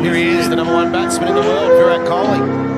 Here he is, the #1 batsman in the world, Virat Kohli.